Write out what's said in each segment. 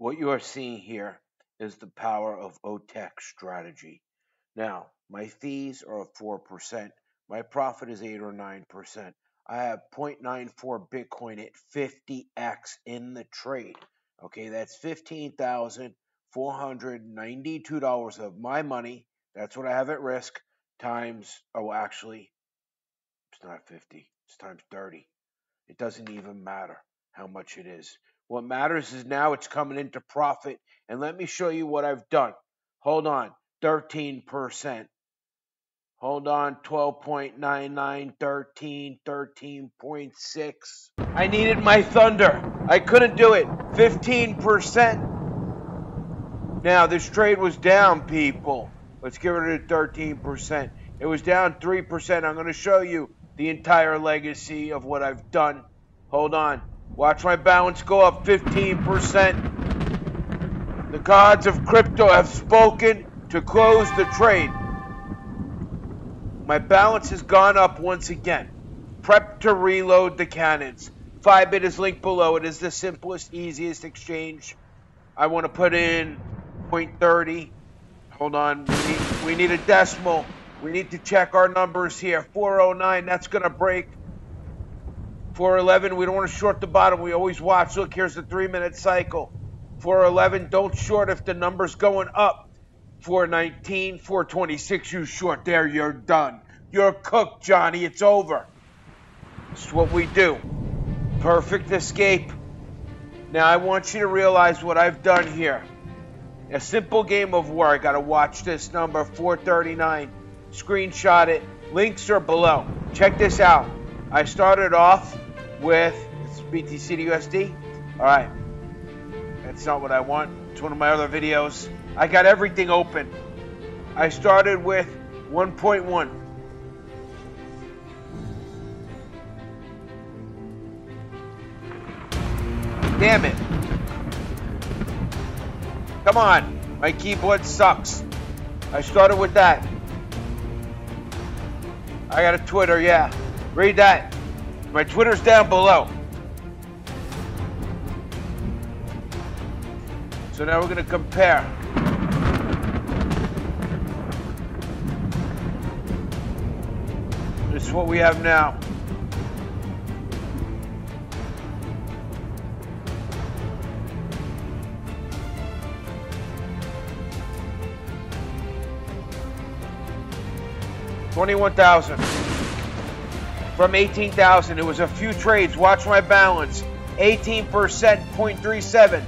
What you are seeing here is the power of OTECH strategy. Now, my fees are 4%. My profit is 8 or 9%. I have 0.94 Bitcoin at 50x in the trade. Okay, that's $15,492 of my money. That's what I have at risk times, oh, actually, it's not 50. It's times 30. It doesn't even matter how much it is. What matters is now it's coming into profit. And let me show you what I've done. Hold on, 13%. Hold on, 12.99, 13, 13.6. I needed my thunder. I couldn't do it. 15%. Now, this trade was down, people. Let's give it a 13%. It was down 3%. I'm going to show you the entire legacy of what I've done. Hold on. Watch my balance go up 15%. The gods of crypto have spoken to close the trade. My balance has gone up once again. Prep to reload the cannons. Bybit is linked below. It is the simplest, easiest exchange. I want to put in 0.30. Hold on. We need a decimal. We need to check our numbers here. 409, that's going to break. 411, we don't want to short the bottom. We always watch. Look, here's the 3-minute cycle. 411, don't short if the number's going up. 419, 426, you short there, you're done. You're cooked, Johnny, it's over. It's what we do. Perfect escape. Now, I want you to realize what I've done here. A simple game of war. I got to watch this number, 439. Screenshot it. Links are below. Check this out. I started off with BTC to USD. All right, that's not what I want. It's one of my other videos. I got everything open. I started with 1.1. Damn it. Come on, my keyboard sucks. I started with that. I got a Twitter, yeah. Read that. My Twitter's down below. So now we're going to compare. This is what we have now. $21,000. From 18,000, it was a few trades. Watch my balance. 18%, 0.37.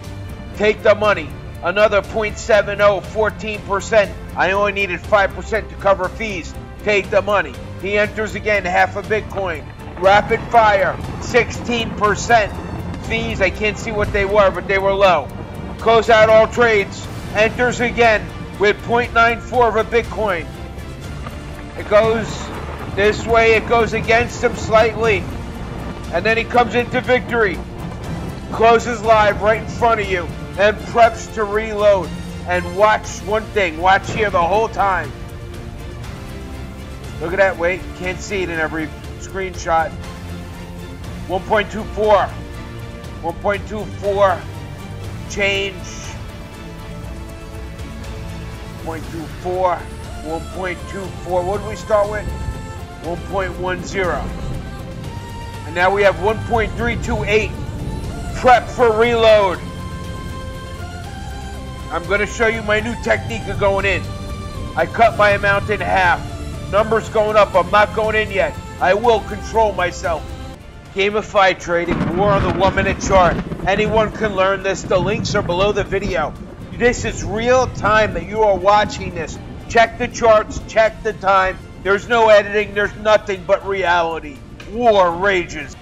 Take the money. Another 0.70, 14%. I only needed 5% to cover fees. Take the money. He enters again, half a Bitcoin. Rapid fire, 16%. Fees, I can't see what they were, but they were low. Close out all trades. Enters again with 0.94 of a Bitcoin. It goes this way, it goes against him slightly. And then he comes into victory. Closes live right in front of you. And preps to reload. And watch one thing. Watch here the whole time. Look at that. Wait, can't see it in every screenshot. 1.24. 1.24. Change. 1.24. 1.24. What did we start with? 1.10. And now we have 1.328. Prep for reload. I'm going to show you my new technique of going in. I cut my amount in half. Numbers going up. I'm not going in yet. I will control myself. Gamify trading. War on the 1-minute chart. Anyone can learn this. The links are below the video. This is real time that you are watching this. Check the charts. Check the time. There's no editing, there's nothing but reality. War rages.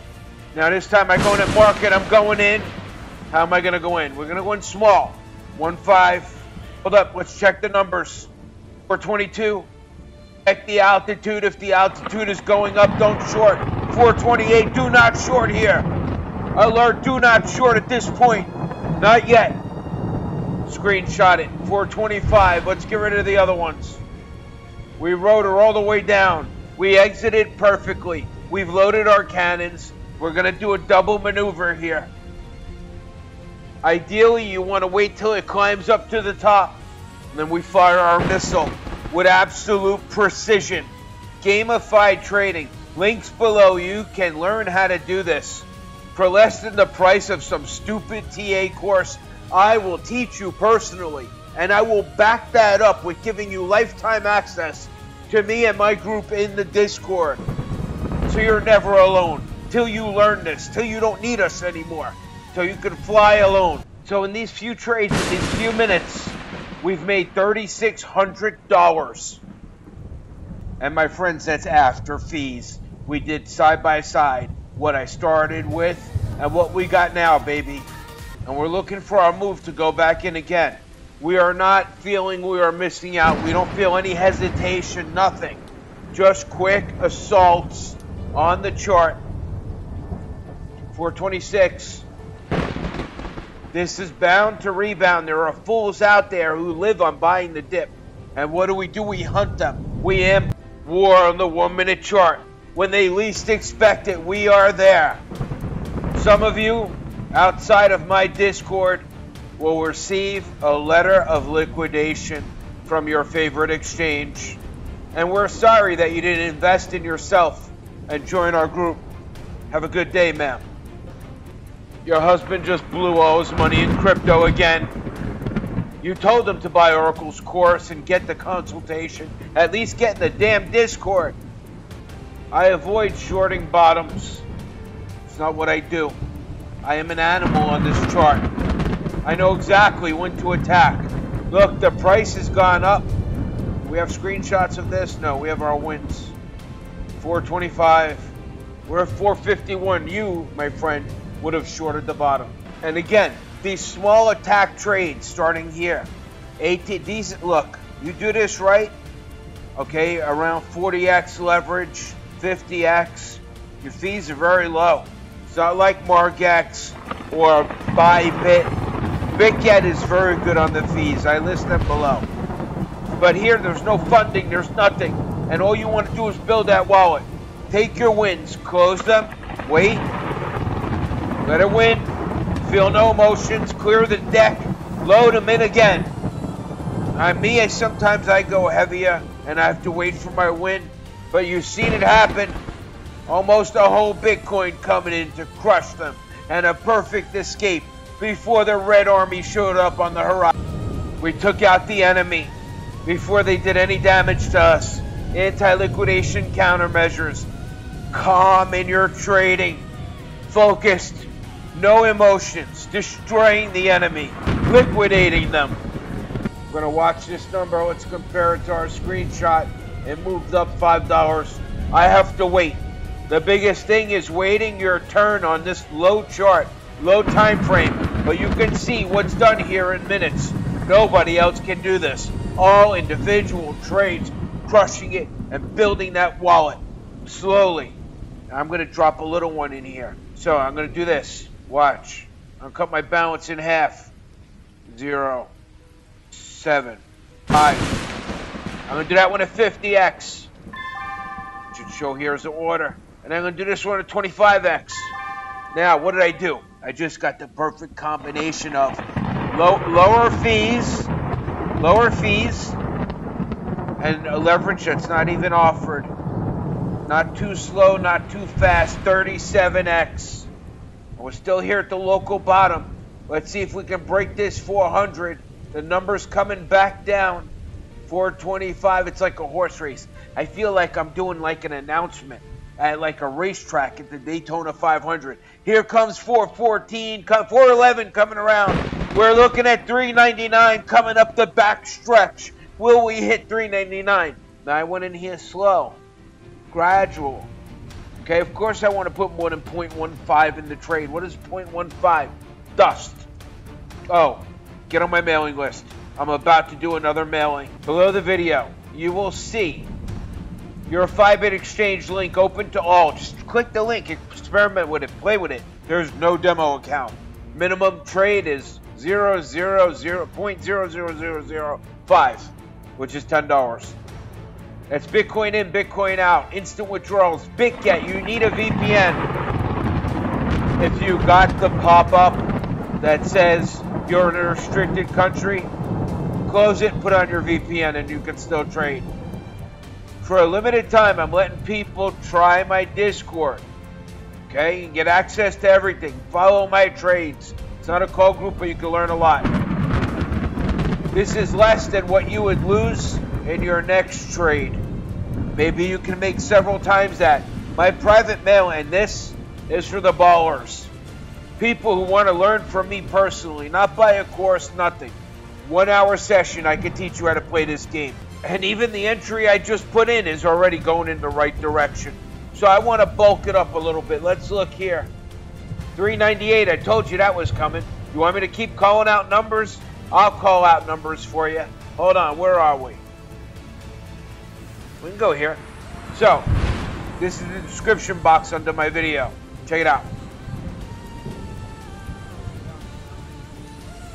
Now this time I go in at market, I'm going in. How am I gonna go in? We're gonna go in small. 1.5, hold up, let's check the numbers. 422, check the altitude. If the altitude is going up, don't short. 428, do not short here. Alert, do not short at this point. Not yet. Screenshot it, 425, let's get rid of the other ones. We rode her all the way down. We exited perfectly. We've loaded our cannons. We're going to do a double maneuver here. Ideally, you want to wait till it climbs up to the top, and then we fire our missile with absolute precision. Gamified trading. Links below, you can learn how to do this. For less than the price of some stupid TA course, I will teach you personally, and I will back that up with giving you lifetime access to me and my group in the Discord. So you're never alone, till you learn this, till you don't need us anymore, till you can fly alone. So in these few trades, in these few minutes, we've made $3,600. And my friends, that's after fees. We did side by side what I started with and what we got now, baby. And we're looking for our move to go back in again. We are not feeling we are missing out. We don't feel any hesitation, nothing. Just quick assaults on the chart. 426. This is bound to rebound. There are fools out there who live on buying the dip. And what do? We hunt them. We am war on the 1 minute chart. When they least expect it, we are there. Some of you outside of my Discord will receive a letter of liquidation from your favorite exchange. And we're sorry that you didn't invest in yourself and join our group. Have a good day, ma'am. Your husband just blew all his money in crypto again. You told him to buy Oracle's course and get the consultation. At least get in the damn Discord. I avoid shorting bottoms. It's not what I do. I am an animal on this chart. I know exactly when to attack. Look, the price has gone up. We have screenshots of this? No, we have our wins. 425. We're at 451. You, my friend, would have shorted the bottom. And again, these small attack trades starting here. 18, these, look, you do this right, okay, around 40x leverage, 50x. Your fees are very low. It's not like Margex or Bybit. Bitget is very good on the fees. I list them below. But here, there's no funding, there's nothing. And all you want to do is build that wallet. Take your wins, close them, wait, let it win, feel no emotions, clear the deck, load them in again. On me, sometimes I go heavier and I have to wait for my win. But you've seen it happen. Almost a whole Bitcoin coming in to crush them. And a perfect escape before the Red Army showed up on the horizon. We took out the enemy before they did any damage to us. Anti-liquidation countermeasures. Calm in your trading. Focused. No emotions. Destroying the enemy. Liquidating them. I'm going to watch this number. Let's compare it to our screenshot. It moved up $5. I have to wait. The biggest thing is waiting your turn on this low chart. Low time frame, but you can see what's done here in minutes. Nobody else can do this. All individual trades, crushing it and building that wallet slowly. I'm going to drop a little one in here. So I'm going to do this. Watch. I'll cut my balance in half. 0, 7, 5. I'm going to do that one at 50x. It should show here as an order. And I'm going to do this one at 25x. Now, what did I do? I just got the perfect combination of lower fees, and a leverage that's not even offered. Not too slow, not too fast, 37x. We're still here at the local bottom. Let's see if we can break this 400. The number's coming back down, 425. It's like a horse race. I feel like I'm doing like an announcement at like a racetrack at the Daytona 500. Here comes 414, 411 coming around. We're looking at 399 coming up the back stretch. Will we hit 399? Now I went in here slow, gradual. Okay, of course I want to put more than 0.15 in the trade. What is 0.15? Dust. Oh, get on my mailing list. I'm about to do another mailing. Below the video, you will see your 5-bit exchange link open to all. Just click the link, experiment with it, play with it. There's no demo account. Minimum trade is 0.00005, which is $10. That's Bitcoin in, Bitcoin out. Instant withdrawals, Bitget, you need a VPN. If you got the pop-up, that says you're in a restricted country, close it and put on your VPN and you can still trade. For a limited time, I'm letting people try my Discord. Okay, you can get access to everything. Follow my trades. It's not a call group, but you can learn a lot. This is less than what you would lose in your next trade. Maybe you can make several times that. My private mail, and this is for the ballers. People who want to learn from me personally, not buy a course, nothing. 1 hour session, I can teach you how to play this game. And even the entry I just put in is already going in the right direction. So I want to bulk it up a little bit. Let's look here. 398, I told you that was coming. You want me to keep calling out numbers? I'll call out numbers for you. Hold on, where are we? We can go here. So, this is the description box under my video. Check it out.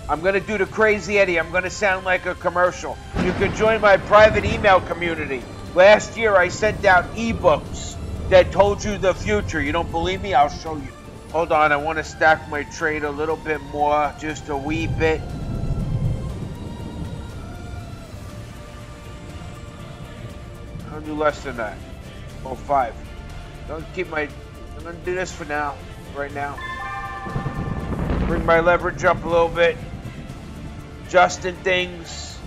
I'm going to do the Crazy Eddie. I'm going to sound like a commercial. You can join my private email community. Last year, I sent out ebooks that told you the future. You don't believe me? I'll show you. Hold on. I want to stack my trade a little bit more, just a wee bit. I'll do less than that. Oh, five. Don't keep my... I'm going to do this for now, right now. Bring my leverage up a little bit. Adjusting things.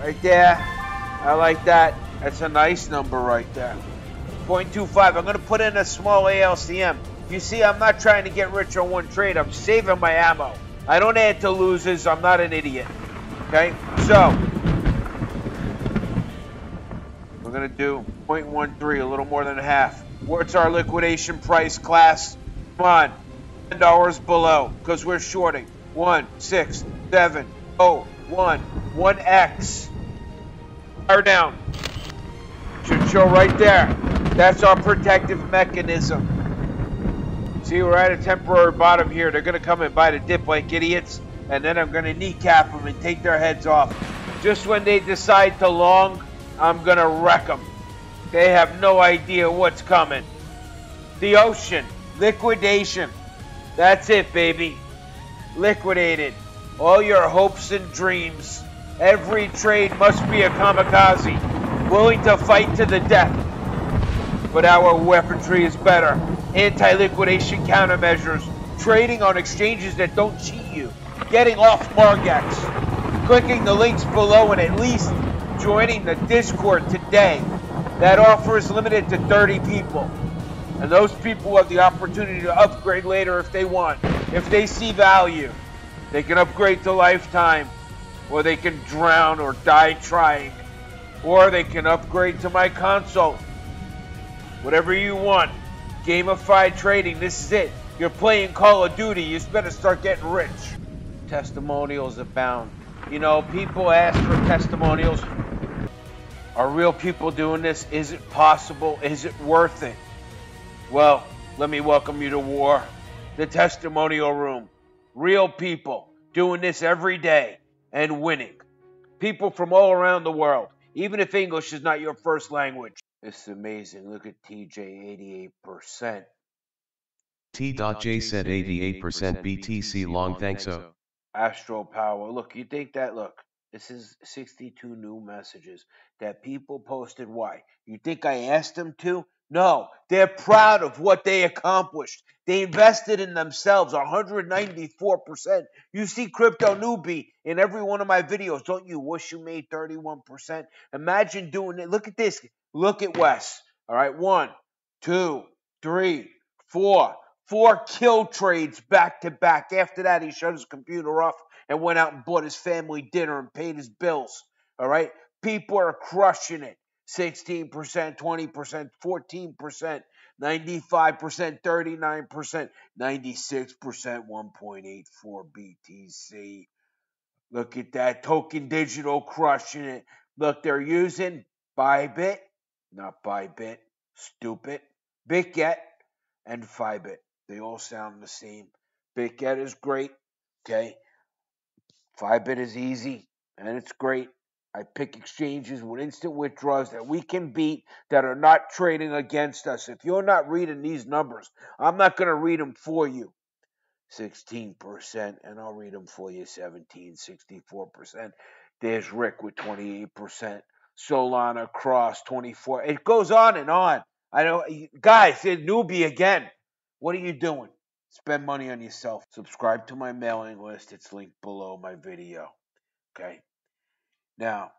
Right there. I like that. That's a nice number right there. 0.25. I'm going to put in a small ALCM. You see, I'm not trying to get rich on one trade. I'm saving my ammo. I don't add to losers. I'm not an idiot. Okay? So, we're going to do 0.13, a little more than half. What's our liquidation price, class? Come on. $10 below, because we're shorting. 1, 6, 7, 0, 1, 1X. Fire down. Should show right there. That's our protective mechanism. See, we're at a temporary bottom here. They're going to come and buy the dip like idiots, and then I'm going to kneecap them and take their heads off. Just when they decide to long, I'm going to wreck them. They have no idea what's coming. The ocean. Liquidation. That's it, baby. Liquidated. All your hopes and dreams. Every trade must be a kamikaze, willing to fight to the death. But our weaponry is better. Anti-liquidation countermeasures. Trading on exchanges that don't cheat you. Getting off Margex. Clicking the links below and at least joining the Discord today. That offer is limited to 30 people. And those people have the opportunity to upgrade later if they want. If they see value, they can upgrade to lifetime, or they can drown or die trying, or they can upgrade to my console. Whatever you want. Gamified trading, this is it. You're playing Call of Duty, you better start getting rich. Testimonials abound. You know, people ask for testimonials. Are real people doing this? Is it possible? Is it worth it? Well, let me welcome you to war, the testimonial room. Real people doing this every day and winning. People from all around the world, even if English is not your first language. This is amazing. Look at TJ, 88%. T.J said 88% BTC long, thanks so. Astro Power. Look, you think that, look, this is 62 new messages that people posted. Why? You think I asked them to? No, they're proud of what they accomplished. They invested in themselves, 194%. You see Crypto Newbie in every one of my videos. Don't you wish you made 31%? Imagine doing it. Look at this. Look at Wes. All right, 1, 2, 3, 4. 4 kill trades back to back. After that, he shut his computer off and went out and bought his family dinner and paid his bills. All right? People are crushing it. 16%, 20%, 14%, 95%, 39%, 96%, 1.84 BTC. Look at that. Token Digital crushing it. Look, they're using Bybit, not Bybit, stupid, Bitget, and Bybit. They all sound the same. Bitget is great, okay? Bybit is easy, and it's great. I pick exchanges with instant withdrawals that we can beat that are not trading against us. If you're not reading these numbers, I'm not going to read them for you. 16%, and I'll read them for you, 17, 64%. There's Rick with 28%. Solana Cross 24. It goes on and on. I know, guys, it's newbie again. What are you doing? Spend money on yourself. Subscribe to my mailing list. It's linked below my video. Okay. Now,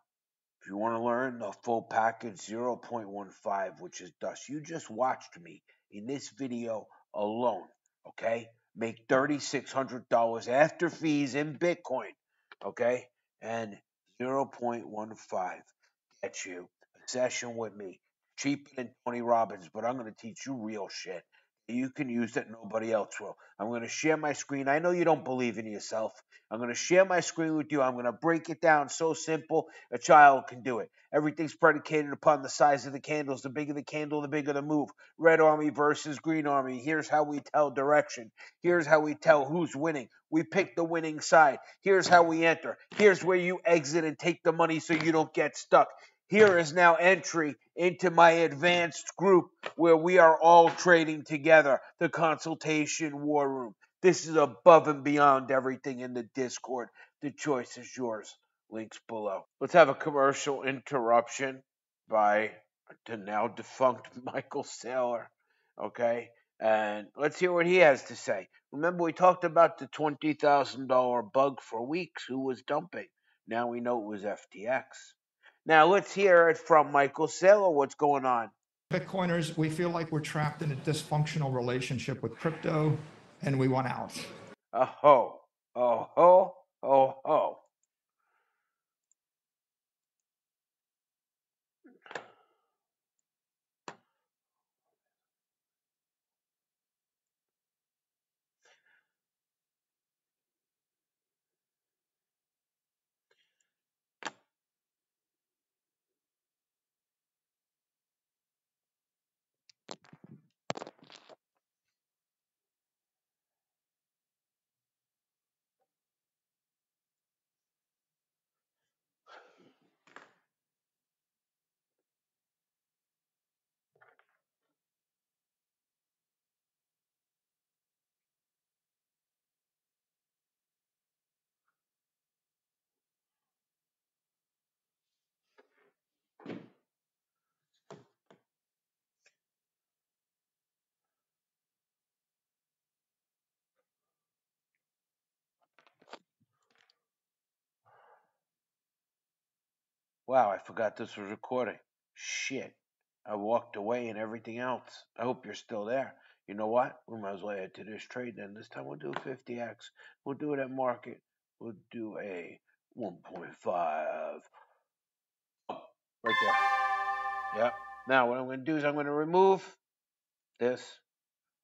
if you want to learn the full package, 0.15, which is dust. You just watched me in this video alone. Okay. Make $3,600 after fees in Bitcoin. Okay. And 0.15 gets you a session with me. Cheaper than Tony Robbins, but I'm going to teach you real shit that you can use that nobody else will. I'm going to share my screen. I know you don't believe in yourself. I'm going to share my screen with you. I'm going to break it down so simple a child can do it. Everything's predicated upon the size of the candles. The bigger the candle, the bigger the move. Red Army versus Green Army. Here's how we tell direction. Here's how we tell who's winning. We pick the winning side. Here's how we enter. Here's where you exit and take the money so you don't get stuck. Here is now entry into my advanced group where we are all trading together, the consultation war room. This is above and beyond everything in the Discord. The choice is yours. Links below. Let's have a commercial interruption by the now defunct Michael Saylor, okay? And let's hear what he has to say. Remember, we talked about the $20,000 bug for weeks. Who was dumping? Now we know it was FTX. Now, let's hear it from Michael Saylor. What's going on? Bitcoiners, we feel like we're trapped in a dysfunctional relationship with crypto, and we want out. Oh-ho, oh-ho, oh-ho. Wow, I forgot this was recording. Shit. I walked away and everything else. I hope you're still there. You know what? We might as well add to this trade then. This time we'll do 50X. We'll do it at market. We'll do a 1.5. Oh, right there. Yep. Now what I'm going to do is I'm going to remove this.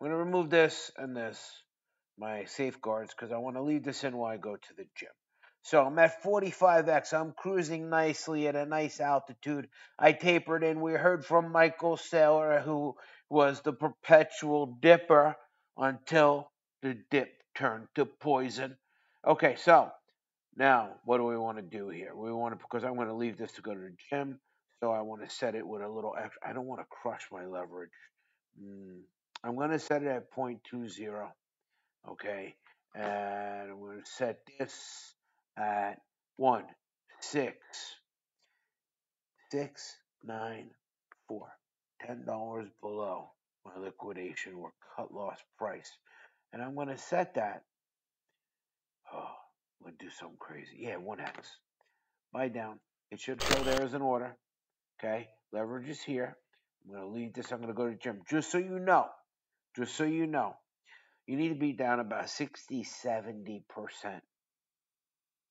I'm going to remove this and this. My safeguards because I want to leave this in while I go to the gym. So I'm at 45X. I'm cruising nicely at a nice altitude. I tapered in. We heard from Michael Saylor, who was the perpetual dipper until the dip turned to poison. Okay, so now what do we want to do here? We want to, because I'm going to leave this to go to the gym, so I want to set it with a little extra. I don't want to crush my leverage. I'm going to set it at 0.20, okay? And I'm going to set this at 1.6694, $10 below my liquidation or cut loss price, and I'm going to set that. Oh, I'm going to do something crazy. Yeah, 1x. Buy down. It should show there as an order. Okay, leverage is here. I'm going to leave this. I'm going to go to the gym. Just so you know, you need to be down about 60–70%.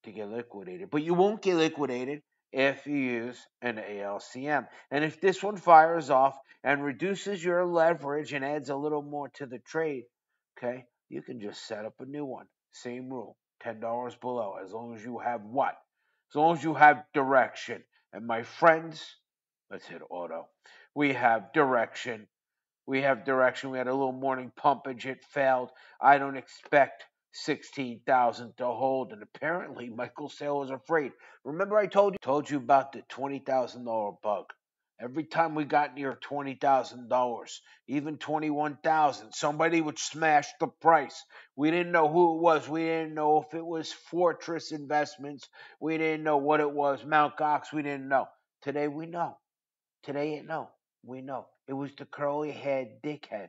To get liquidated, but you won't get liquidated if you use an ALCM. And if this one fires off and reduces your leverage and adds a little more to the trade, okay, you can just set up a new one. Same rule, $10 below, as long as you have what? As long as you have direction. And my friends, let's hit auto. We have direction. We had a little morning pumpage. It failed. I don't expect 16,000 to hold, and apparently Michael Saylor was afraid. Remember I told you about the $20,000 bug. Every time we got near $20,000, even $21,000, somebody would smash the price. We didn't know who it was. We didn't know if it was Fortress Investments. We didn't know what it was. Mount Gox, we didn't know. Today we know. We know. It was the curly-haired dickhead,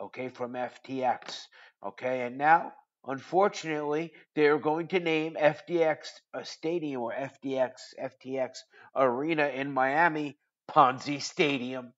okay, from FTX, okay? And now, unfortunately, they're going to name FTX a stadium, or FTX Arena in Miami, Ponzi Stadium.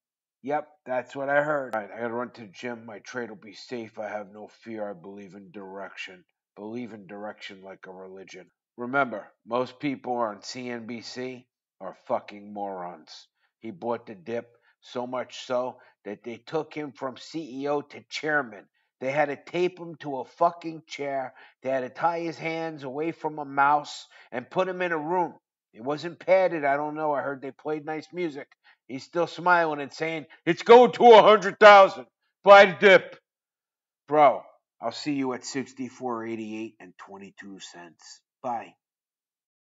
Yep, that's what I heard. All right, I gotta run to the gym. My trade will be safe. I have no fear. I believe in direction. Believe in direction like a religion. Remember, most people on CNBC are fucking morons. He bought the dip, so much so that they took him from CEO to chairman. They had to tape him to a fucking chair. They had to tie his hands away from a mouse and put him in a room. It wasn't padded. I don't know. I heard they played nice music. He's still smiling and saying, it's going to 100,000. Buy the dip. Bro, I'll see you at 64.88 and 22 cents. Bye.